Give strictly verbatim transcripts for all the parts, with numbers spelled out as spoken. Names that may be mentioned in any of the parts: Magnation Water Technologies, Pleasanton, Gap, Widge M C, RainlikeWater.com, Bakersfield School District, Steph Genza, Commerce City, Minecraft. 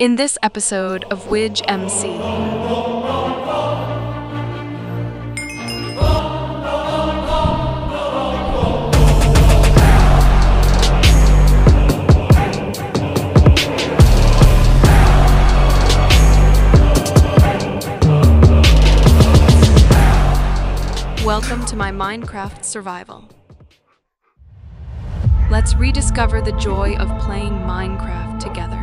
in this episode of Widge M C. Welcome to my Minecraft survival. Let's rediscover the joy of playing Minecraft together.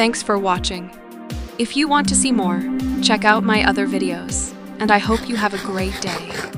Thanks for watching. If you want to see more, check out my other videos, and I hope you have a great day.